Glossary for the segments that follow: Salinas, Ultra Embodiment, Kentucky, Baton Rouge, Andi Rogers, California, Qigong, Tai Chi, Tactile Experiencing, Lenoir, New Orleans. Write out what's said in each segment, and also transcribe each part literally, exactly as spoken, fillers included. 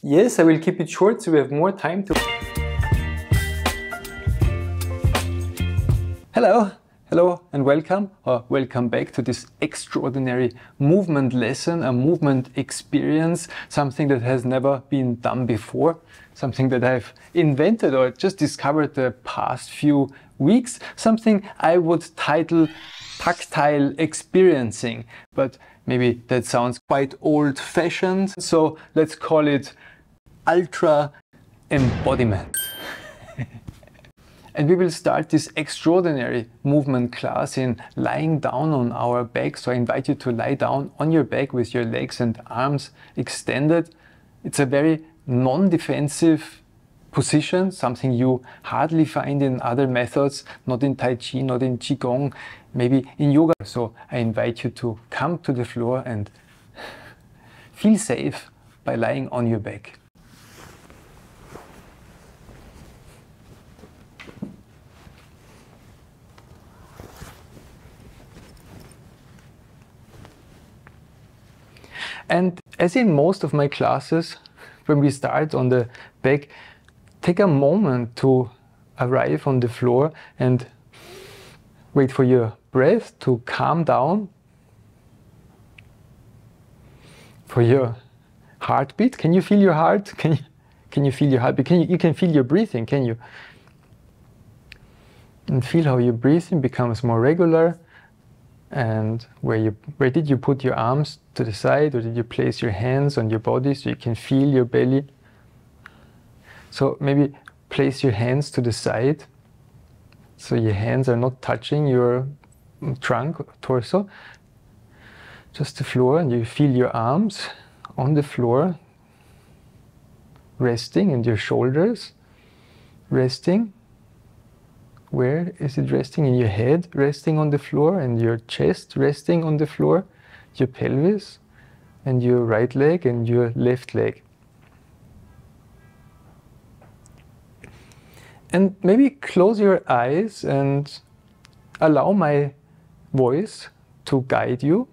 Yes, I will keep it short so we have more time to... Hello! Hello and welcome, or welcome back to this extraordinary movement lesson, a movement experience, something that has never been done before, something that I've invented or just discovered the past few weeks, something I would title Tactile Experiencing, but maybe that sounds quite old-fashioned, so let's call it Ultra Embodiment. And we will start this extraordinary movement class in lying down on our back. So I invite you to lie down on your back with your legs and arms extended. It's a very non-defensive position, something you hardly find in other methods, not in Tai Chi, not in Qigong, maybe in yoga. So I invite you to come to the floor and feel safe by lying on your back. And as in most of my classes, when we start on the back, take a moment to arrive on the floor and wait for your breath to calm down, for your heartbeat. Can you feel your heart? Can you, can you feel your heartbeat? Can you, you can feel your breathing, can you? And feel how your breathing becomes more regular. And where you where did you put your arms to the side, or did you place your hands on your body so you can feel your belly? So maybe place your hands to the side so your hands are not touching your trunk, torso, just the floor, and you feel your arms on the floor resting, and your shoulders resting. Where is it resting? In your head, resting on the floor, and your chest resting on the floor, your pelvis, and your right leg, and your left leg. And maybe close your eyes and allow my voice to guide you.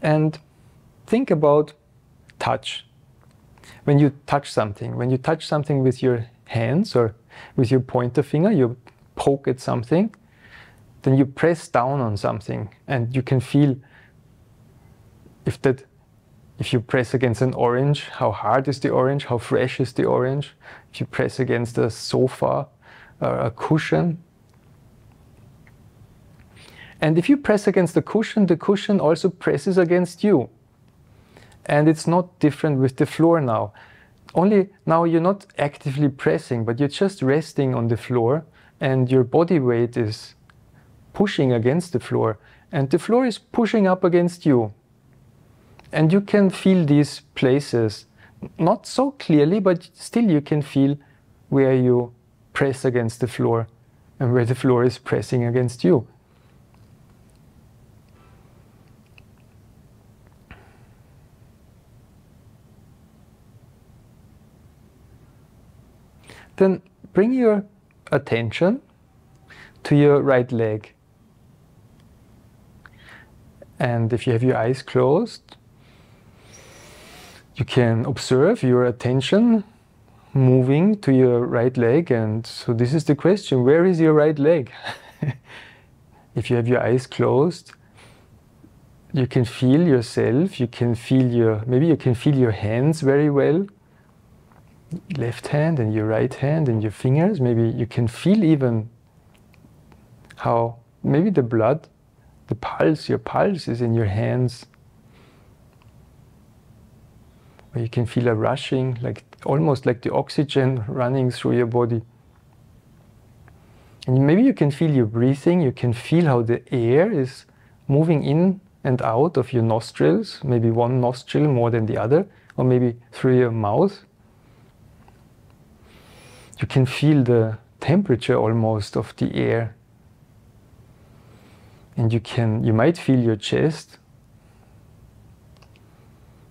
And think about touch. When you touch something, when you touch something with your hands or with your pointer finger, you poke at something, then you press down on something, and you can feel if that, if you press against an orange, how hard is the orange, how fresh is the orange. If you press against a sofa or a cushion, and if you press against the cushion, the cushion also presses against you. And it's not different with the floor now. Only now you're not actively pressing, but you're just resting on the floor, and your body weight is pushing against the floor, and the floor is pushing up against you. And you can feel these places, not so clearly, but still you can feel where you press against the floor and where the floor is pressing against you. Then bring your attention to your right leg. And if you have your eyes closed, you can observe your attention moving to your right leg. And so this is the question, where is your right leg? If you have your eyes closed, you can feel yourself, you can feel your, maybe you can feel your hands very well. Left hand and your right hand and your fingers. Maybe you can feel even how maybe the blood, the pulse, your pulse is in your hands. Or you can feel a rushing, like almost like the oxygen running through your body. And maybe you can feel your breathing. You can feel how the air is moving in and out of your nostrils. Maybe one nostril more than the other, or maybe through your mouth. You can feel the temperature almost of the air, and you can, you might feel your chest.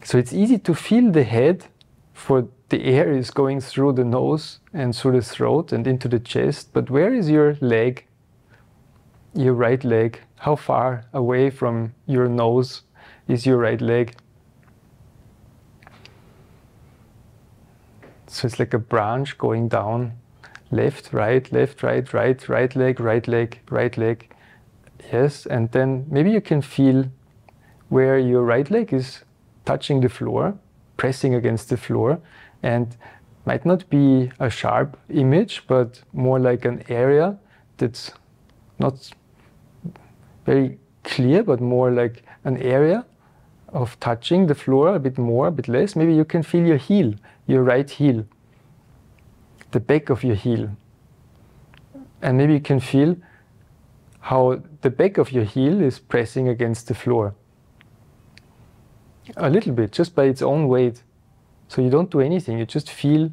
So it's easy to feel the head, for the air is going through the nose and through the throat and into the chest. But where is your leg, your right leg? How far away from your nose is your right leg. So it's like a branch going down, left, right, left, right, right, right leg, right leg, right leg. Yes, and then maybe you can feel where your right leg is touching the floor, pressing against the floor, and might not be a sharp image, but more like an area that's not very clear, but more like an area of touching the floor, a bit more, a bit less. Maybe you can feel your heel, your right heel, the back of your heel. And maybe you can feel how the back of your heel is pressing against the floor. A little bit, just by its own weight. So you don't do anything, you just feel,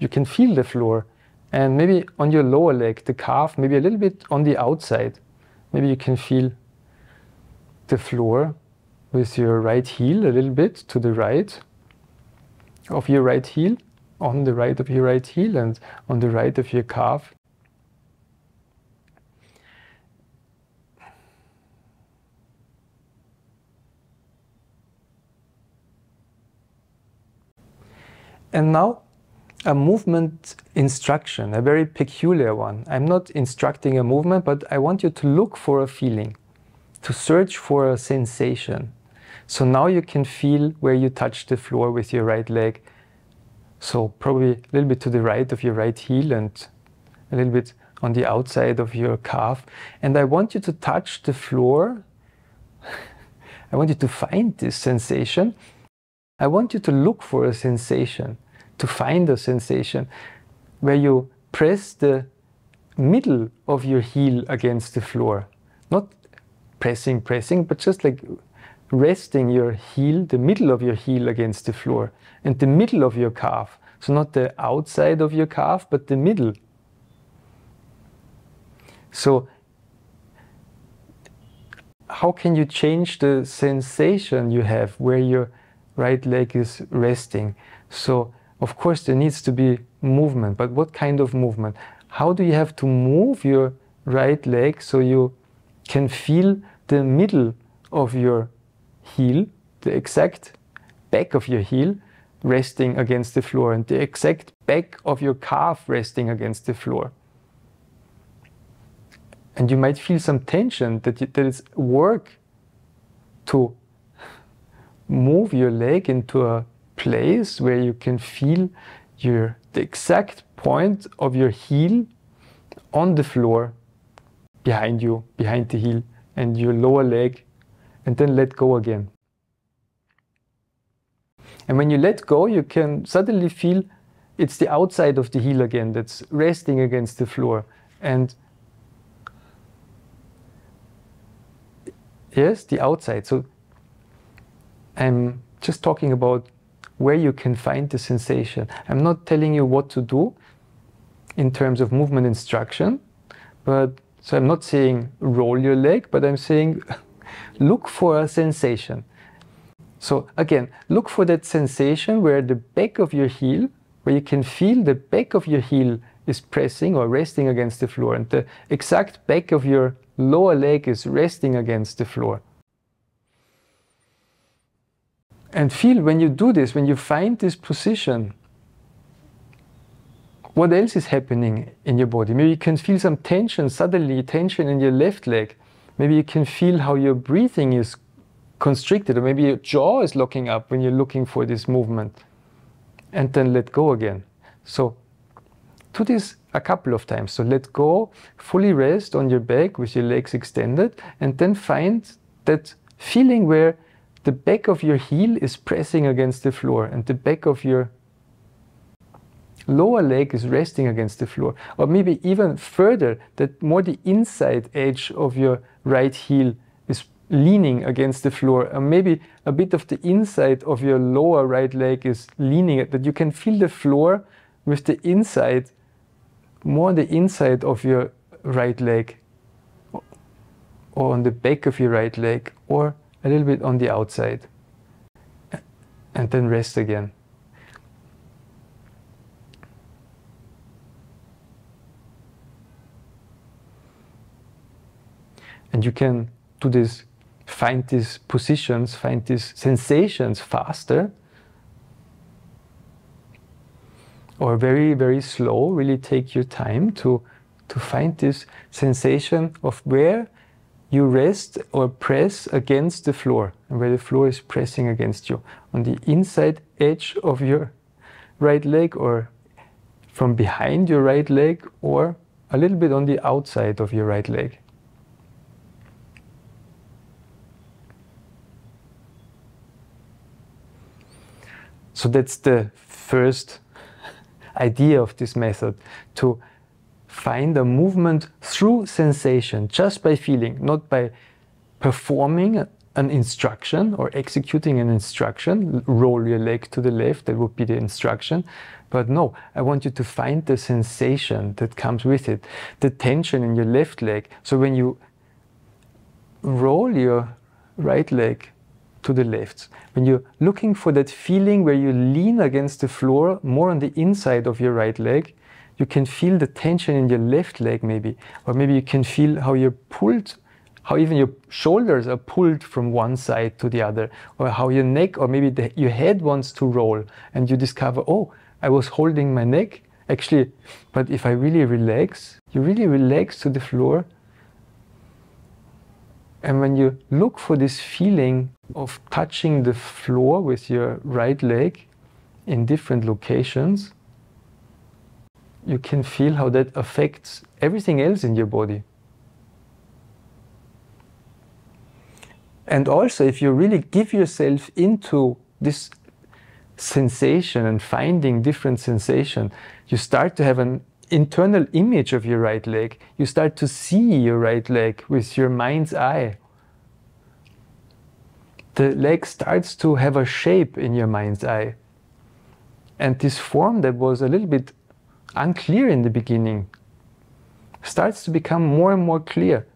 you can feel the floor. And maybe on your lower leg, the calf, maybe a little bit on the outside. Maybe you can feel the floor with your right heel a little bit to the right of your right heel, on the right of your right heel and on the right of your calf. And now a movement instruction, a very peculiar one. I'm not instructing a movement, but I want you to look for a feeling, to search for a sensation. So now you can feel where you touch the floor with your right leg. So probably a little bit to the right of your right heel and a little bit on the outside of your calf. And I want you to touch the floor. I want you to find this sensation. I want you to look for a sensation, to find a sensation where you press the middle of your heel against the floor. Not pressing, pressing, but just like resting your heel, the middle of your heel against the floor and the middle of your calf. So not the outside of your calf, but the middle. So how can you change the sensation you have where your right leg is resting? So of course there needs to be movement, but what kind of movement? How do you have to move your right leg so you can feel the middle of your heel, the exact back of your heel resting against the floor and the exact back of your calf resting against the floor? And you might feel some tension that, you, that it's work to move your leg into a place where you can feel your, the exact point of your heel on the floor behind you, behind the heel and your lower leg, and then let go again. And when you let go, you can suddenly feel it's the outside of the heel again that's resting against the floor. And yes, the outside. So I'm just talking about where you can find the sensation. I'm not telling you what to do in terms of movement instruction, but so I'm not saying roll your leg, but I'm saying look for a sensation. So again, look for that sensation where the back of your heel, where you can feel the back of your heel is pressing or resting against the floor and the exact back of your lower leg is resting against the floor. And feel when you do this, when you find this position, what else is happening in your body? Maybe you can feel some tension, suddenly tension in your left leg. Maybe you can feel how your breathing is constricted, or maybe your jaw is locking up when you're looking for this movement. And then let go again. So do this a couple of times. So let go, fully rest on your back with your legs extended, and then find that feeling where the back of your heel is pressing against the floor and the back of your lower leg is resting against the floor. Or maybe even further, that more the inside edge of your right heel is leaning against the floor, and maybe a bit of the inside of your lower right leg is leaning, that you can feel the floor with the inside, more the inside of your right leg or on the back of your right leg or a little bit on the outside, and then rest again. And you can do this find these positions, find these sensations faster, or very, very slow, really take your time to, to find this sensation of where you rest or press against the floor, and where the floor is pressing against you, on the inside edge of your right leg, or from behind your right leg, or a little bit on the outside of your right leg. So that's the first idea of this method, to find a movement through sensation, just by feeling, not by performing an instruction or executing an instruction. Roll your leg to the left, that would be the instruction. But no, I want you to find the sensation that comes with it, the tension in your left leg. So when you roll your right leg to the left, when you're looking for that feeling where you lean against the floor, more on the inside of your right leg, you can feel the tension in your left leg maybe, or maybe you can feel how you're pulled, how even your shoulders are pulled from one side to the other, or how your neck, or maybe the, your head wants to roll, and you discover, oh, I was holding my neck, actually, but if I really relax, you really relax to the floor. And when you look for this feeling of touching the floor with your right leg in different locations, you can feel how that affects everything else in your body. And also, if you really give yourself into this sensation and finding different sensation, you start to have an internal image of your right leg. You start to see your right leg with your mind's eye. The leg starts to have a shape in your mind's eye. And this form that was a little bit unclear in the beginning starts to become more and more clear.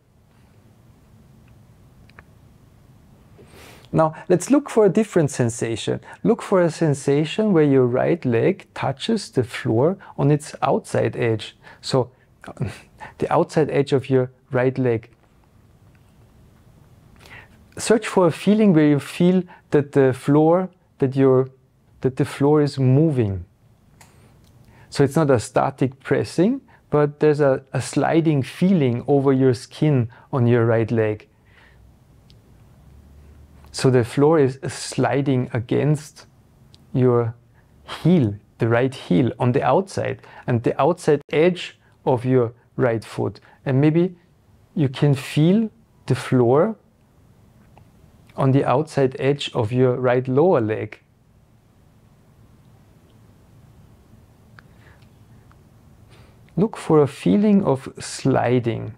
Now, let's look for a different sensation. Look for a sensation where your right leg touches the floor on its outside edge. So, the outside edge of your right leg. Search for a feeling where you feel that the floor, that your, that the floor is moving. So it's not a static pressing, but there's a, a sliding feeling over your skin on your right leg. So the floor is sliding against your heel, the right heel on the outside, and the outside edge of your right foot. And maybe you can feel the floor on the outside edge of your right lower leg. Look for a feeling of sliding.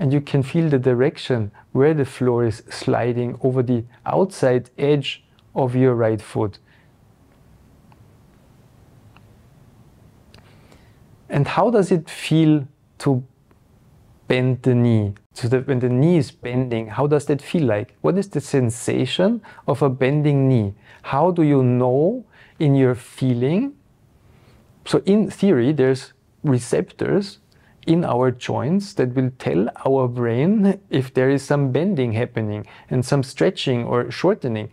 And you can feel the direction where the floor is sliding over the outside edge of your right foot. And how does it feel to bend the knee? So that when the knee is bending, how does that feel like? What is the sensation of a bending knee? How do you know in your feeling? So in theory, there's receptors in our joints that will tell our brain if there is some bending happening and some stretching or shortening.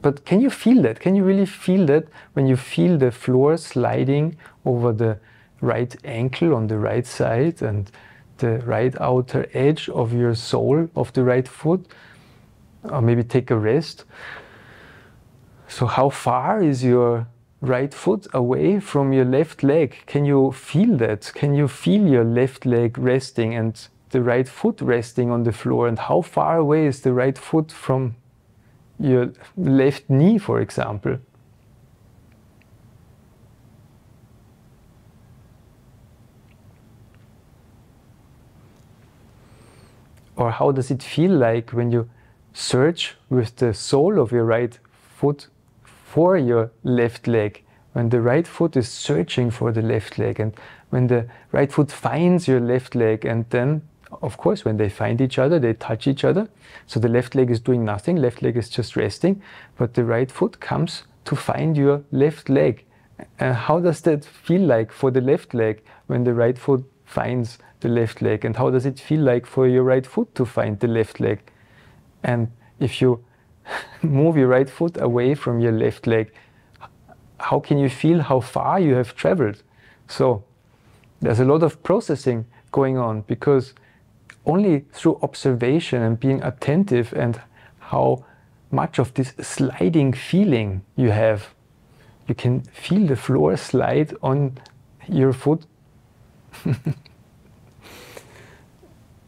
But can you feel that? Can you really feel that when you feel the floor sliding over the right ankle on the right side and the right outer edge of your sole of the right foot? Or maybe take a rest. So how far is your right foot away from your left leg? Can you feel that? Can you feel your left leg resting and the right foot resting on the floor? And how far away is the right foot from your left knee, for example? Or how does it feel like when you search with the sole of your right foot for your left leg, when the right foot is searching for the left leg, and when the right foot finds your left leg, and then, of course, when they find each other, they touch each other. So the left leg is doing nothing, left leg is just resting, but the right foot comes to find your left leg. And how does that feel like for the left leg when the right foot finds the left leg, and how does it feel like for your right foot to find the left leg. And if you move your right foot away from your left leg, how can you feel how far you have traveled? So there's a lot of processing going on, because only through observation and being attentive and how much of this sliding feeling you have, you can feel the floor slide on your foot.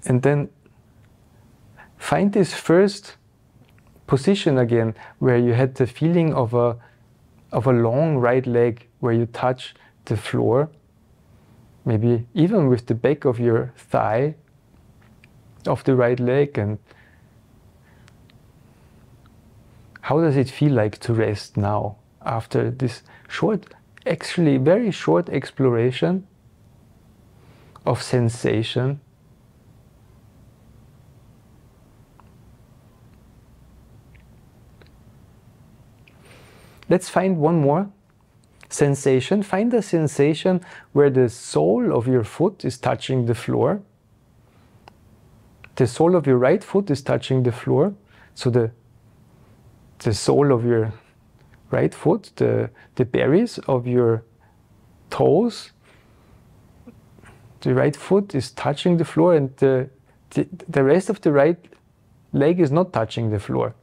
And then find this first position again, where you had the feeling of a, of a long right leg, where you touch the floor, maybe even with the back of your thigh of the right leg. And how does it feel like to rest now after this short, actually very short exploration of sensation? Let's find one more sensation. Find a sensation where the sole of your foot is touching the floor. The sole of your right foot is touching the floor. So the, the sole of your right foot, the, the berries of your toes, the right foot is touching the floor, and the, the, the rest of the right leg is not touching the floor.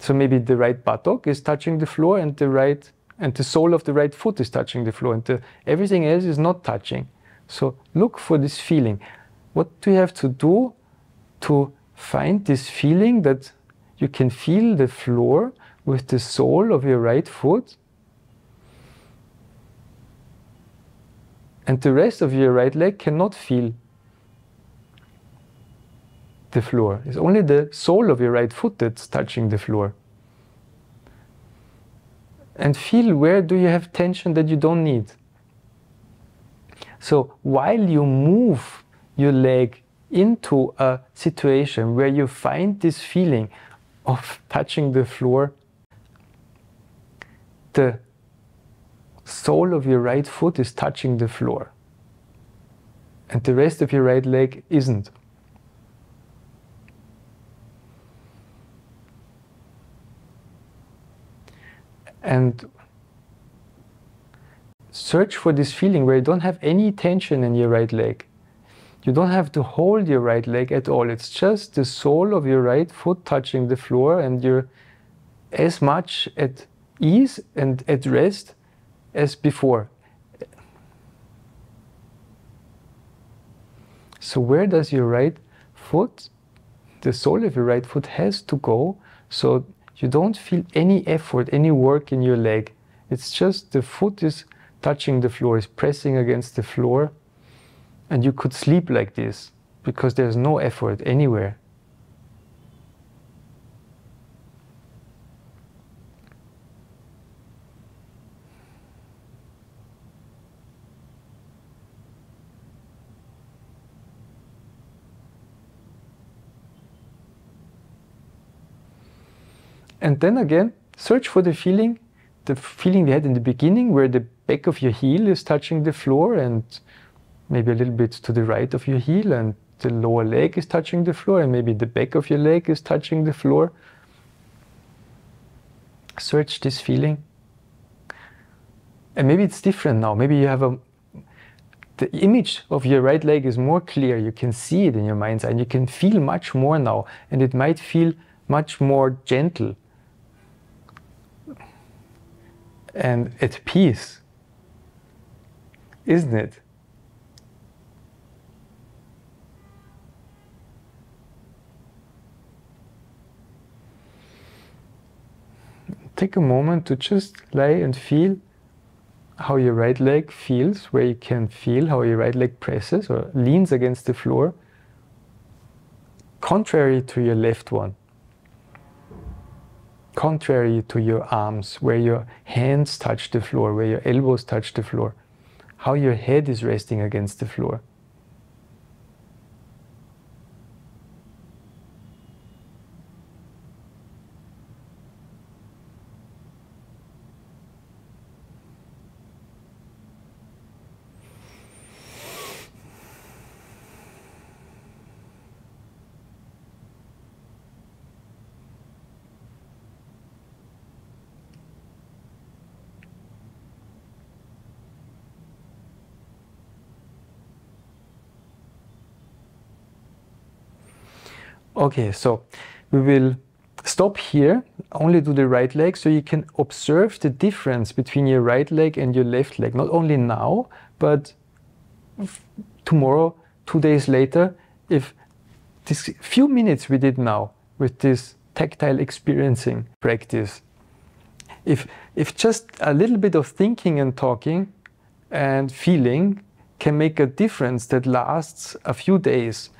So maybe the right buttock is touching the floor, and the right and the sole of the right foot is touching the floor, and the, everything else is not touching. So look for this feeling. What do you have to do to find this feeling that you can feel the floor with the sole of your right foot and the rest of your right leg cannot feel the floor? It's only the sole of your right foot that's touching the floor. And feel, where do you have tension that you don't need? So while you move your leg into a situation where you find this feeling of touching the floor, the sole of your right foot is touching the floor and the rest of your right leg isn't. And search for this feeling where you don't have any tension in your right leg. You don't have to hold your right leg at all. It's just the sole of your right foot touching the floor, and you're as much at ease and at rest as before. So where does your right foot, the sole of your right foot, has to go, so you don't feel any effort, any work in your leg? It's just the foot is touching the floor, is pressing against the floor, and you could sleep like this because there's no effort anywhere. And then again, search for the feeling, the feeling we had in the beginning, where the back of your heel is touching the floor, and maybe a little bit to the right of your heel, and the lower leg is touching the floor, and maybe the back of your leg is touching the floor. Search this feeling. And maybe it's different now. Maybe you have a, the image of your right leg is more clear. You can see it in your mind's eye, and you can feel much more now, and it might feel much more gentle and at peace, isn't it? Take a moment to just lie and feel how your right leg feels, where you can feel how your right leg presses or leans against the floor, contrary to your left one, contrary to your arms, where your hands touch the floor, where your elbows touch the floor, how your head is resting against the floor. Okay, so we will stop here, only do the right leg, so you can observe the difference between your right leg and your left leg, not only now, but tomorrow, two days later. If this few minutes we did now with this tactile experiencing practice, if, if just a little bit of thinking and talking and feeling can make a difference that lasts a few days,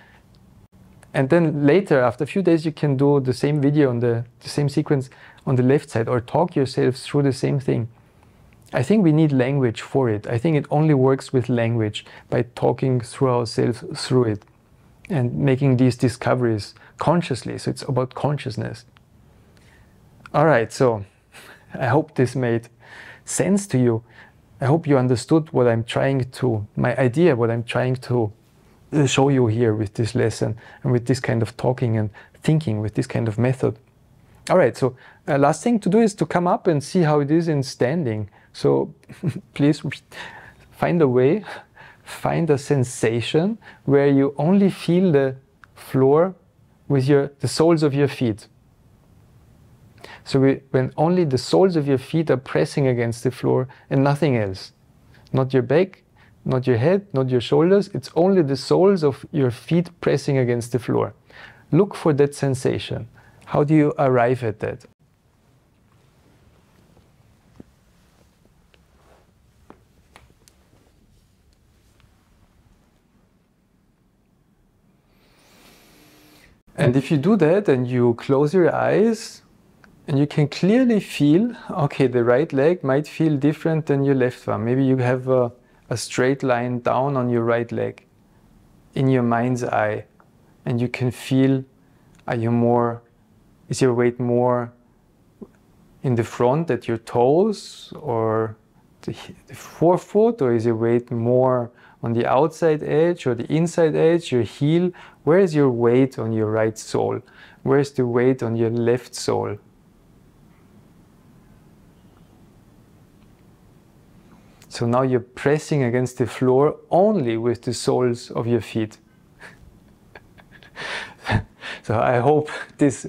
and then later, after a few days, you can do the same video on the, the same sequence on the left side, or talk yourself through the same thing. I think we need language for it. I think it only works with language, by talking through ourselves through it and making these discoveries consciously. So it's about consciousness. All right, so I hope this made sense to you. I hope you understood what I'm trying to, my idea, what I'm trying to show you here with this lesson and with this kind of talking and thinking, with this kind of method. All right, so uh, last thing to do is to come up and see how it is in standing. So please find a way, find a sensation where you only feel the floor with your, the soles of your feet. So we, when only the soles of your feet are pressing against the floor and nothing else, not your back, not your head, not your shoulders, it's only the soles of your feet pressing against the floor. Look for that sensation. How do you arrive at that? And if you do that and you close your eyes, and you can clearly feel, okay, the right leg might feel different than your left one. Maybe you have a a straight line down on your right leg in your mind's eye, and you can feel, are you more, is your weight more in the front at your toes or the, the forefoot, or is your weight more on the outside edge or the inside edge, your heel? Where is your weight on your right sole? Where is the weight on your left sole? So now you're pressing against the floor only with the soles of your feet. So I hope this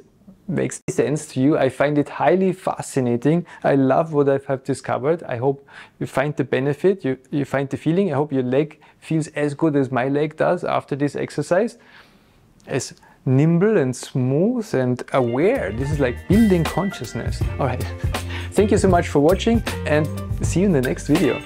makes sense to you. I find it highly fascinating. I love what I have discovered. I hope you find the benefit, you, you find the feeling. I hope your leg feels as good as my leg does after this exercise. As nimble and smooth and aware. This is like building consciousness. All right. Thank you so much for watching, and see you in the next video.